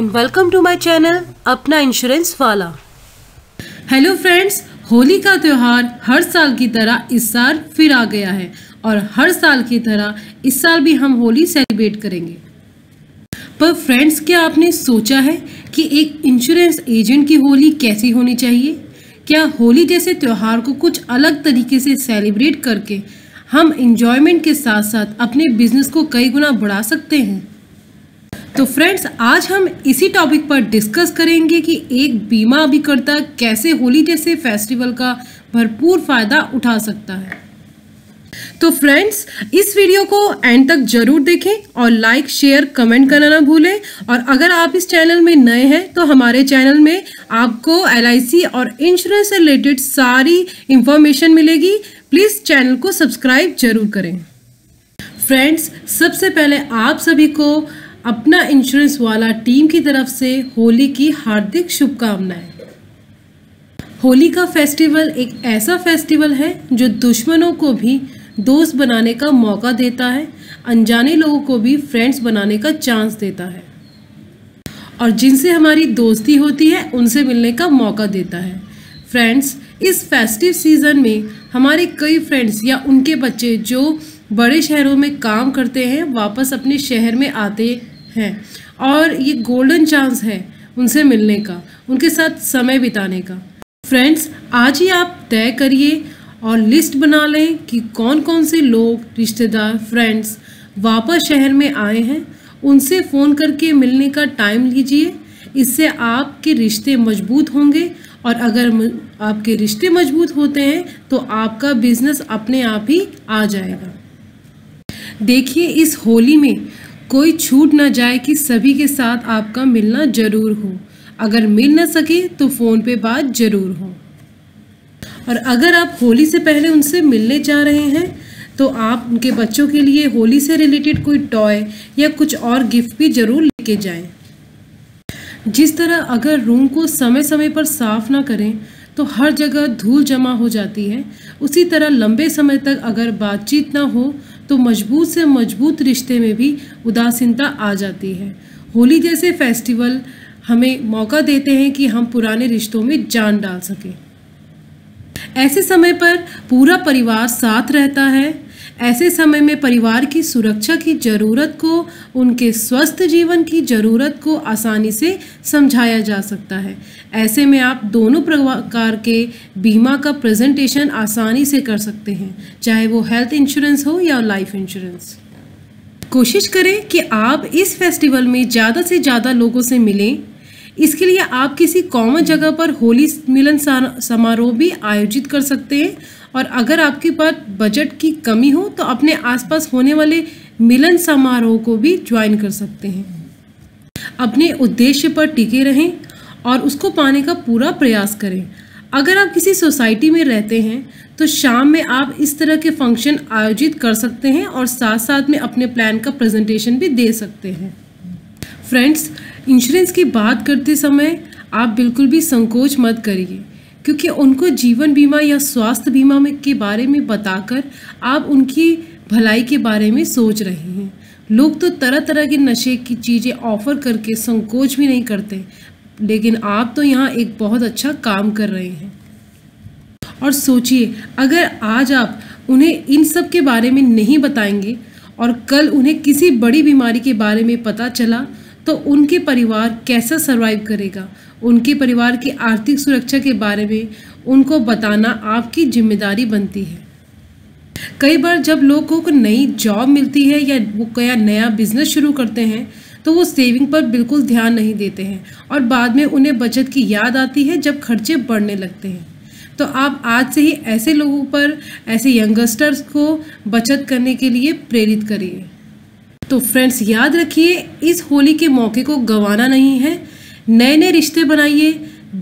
And welcome to my channel अपना insurance वाला। Hello friends, Holi का त्यौहार हर साल की तरह इस साल फिर आ गया है और हर साल की तरह इस साल भी हम होली सेलिब्रेट करेंगे। पर फ्रेंड्स, क्या आपने सोचा है कि एक इंश्योरेंस एजेंट की होली कैसी होनी चाहिए? क्या होली जैसे त्यौहार को कुछ अलग तरीके से सेलिब्रेट करके हम एंजॉयमेंट के साथ साथ अपने बिजनेस को कई गुना बढ़ा सकते हैं? तो फ्रेंड्स, आज हम इसी टॉपिक पर डिस्कस करेंगे कि एक बीमा अभिकर्ता कैसे होली जैसे फेस्टिवल का भरपूर फायदा उठा सकता है। तो फ्रेंड्स, इस वीडियो को एंड तक जरूर देखें और लाइक शेयर कमेंट करना ना भूलें। और अगर आप इस चैनल में नए हैं तो हमारे चैनल में आपको LIC और इंश्योरेंस से रिलेटेड सारी इंफॉर्मेशन मिलेगी। प्लीज़ चैनल को सब्सक्राइब जरूर करें। फ्रेंड्स, सबसे पहले आप सभी को अपना इंश्योरेंस वाला टीम की तरफ से होली की हार्दिक शुभकामनाएं। होली का फेस्टिवल एक ऐसा फेस्टिवल है जो दुश्मनों को भी दोस्त बनाने का मौका देता है, अनजाने लोगों को भी फ्रेंड्स बनाने का चांस देता है और जिनसे हमारी दोस्ती होती है उनसे मिलने का मौका देता है। फ्रेंड्स, इस फेस्टिव सीज़न में हमारे कई फ्रेंड्स या उनके बच्चे जो बड़े शहरों में काम करते हैं वापस अपने शहर में आते हैं और ये गोल्डन चांस है उनसे मिलने का, उनके साथ समय बिताने का। फ्रेंड्स, आज ही आप तय करिए और लिस्ट बना लें कि कौन कौन से लोग, रिश्तेदार, फ्रेंड्स वापस शहर में आए हैं। उनसे फ़ोन करके मिलने का टाइम लीजिए। इससे आपके रिश्ते मजबूत होंगे और अगर आपके रिश्ते मजबूत होते हैं तो आपका बिजनेस अपने आप ही आ जाएगा। देखिए, इस होली में कोई छूट ना जाए कि सभी के साथ आपका मिलना ज़रूर हो। अगर मिल ना सके तो फ़ोन पे बात ज़रूर हो। और अगर आप होली से पहले उनसे मिलने जा रहे हैं तो आप उनके बच्चों के लिए होली से रिलेटेड कोई टॉय या कुछ और गिफ्ट भी ज़रूर लेके जाएं। जिस तरह अगर रूम को समय समय पर साफ़ ना करें तो हर जगह धूल जमा हो जाती है, उसी तरह लंबे समय तक अगर बातचीत ना हो तो मजबूत से मजबूत रिश्ते में भी उदासीनता आ जाती है। होली जैसे फेस्टिवल हमें मौका देते हैं कि हम पुराने रिश्तों में जान डाल सकें। ऐसे समय पर पूरा परिवार साथ रहता है। ऐसे समय में परिवार की सुरक्षा की ज़रूरत को, उनके स्वस्थ जीवन की ज़रूरत को आसानी से समझाया जा सकता है। ऐसे में आप दोनों प्रकार के बीमा का प्रेजेंटेशन आसानी से कर सकते हैं, चाहे वो हेल्थ इंश्योरेंस हो या लाइफ इंश्योरेंस। कोशिश करें कि आप इस फेस्टिवल में ज़्यादा से ज़्यादा लोगों से मिलें। इसके लिए आप किसी कॉमन जगह पर होली मिलन समारोह भी आयोजित कर सकते हैं। और अगर आपके पास बजट की कमी हो तो अपने आसपास होने वाले मिलन समारोह को भी ज्वाइन कर सकते हैं। अपने उद्देश्य पर टिके रहें और उसको पाने का पूरा प्रयास करें। अगर आप किसी सोसाइटी में रहते हैं तो शाम में आप इस तरह के फंक्शन आयोजित कर सकते हैं और साथ साथ में अपने प्लान का प्रेजेंटेशन भी दे सकते हैं। फ्रेंड्स, इंश्योरेंस की बात करते समय आप बिल्कुल भी संकोच मत करिए, क्योंकि उनको जीवन बीमा या स्वास्थ्य बीमा में के बारे में बताकर आप उनकी भलाई के बारे में सोच रहे हैं। लोग तो तरह तरह के नशे की चीज़ें ऑफ़र करके संकोच भी नहीं करते, लेकिन आप तो यहाँ एक बहुत अच्छा काम कर रहे हैं। और सोचिए, अगर आज आप उन्हें इन सब के बारे में नहीं बताएंगे और कल उन्हें किसी बड़ी बीमारी के बारे में पता चला तो उनके परिवार कैसा सर्वाइव करेगा? उनके परिवार की आर्थिक सुरक्षा के बारे में उनको बताना आपकी जिम्मेदारी बनती है। कई बार जब लोगों को नई जॉब मिलती है या वो कोई नया बिजनेस शुरू करते हैं तो वो सेविंग पर बिल्कुल ध्यान नहीं देते हैं और बाद में उन्हें बचत की याद आती है जब खर्चे बढ़ने लगते हैं। तो आप आज से ही ऐसे लोगों पर, ऐसे यंगस्टर्स को बचत करने के लिए प्रेरित करिए। तो फ्रेंड्स, याद रखिए, इस होली के मौके को गंवाना नहीं है। नए नए रिश्ते बनाइए,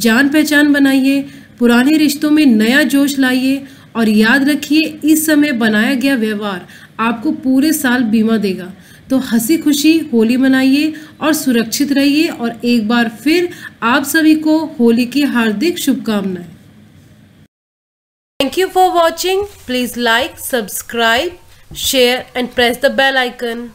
जान पहचान बनाइए, पुराने रिश्तों में नया जोश लाइए। और याद रखिए, इस समय बनाया गया व्यवहार आपको पूरे साल बीमा देगा। तो हंसी खुशी होली मनाइए और सुरक्षित रहिए। और एक बार फिर आप सभी को होली की हार्दिक शुभकामनाएं। Thank you for watching. Please like, subscribe, share and press the bell icon.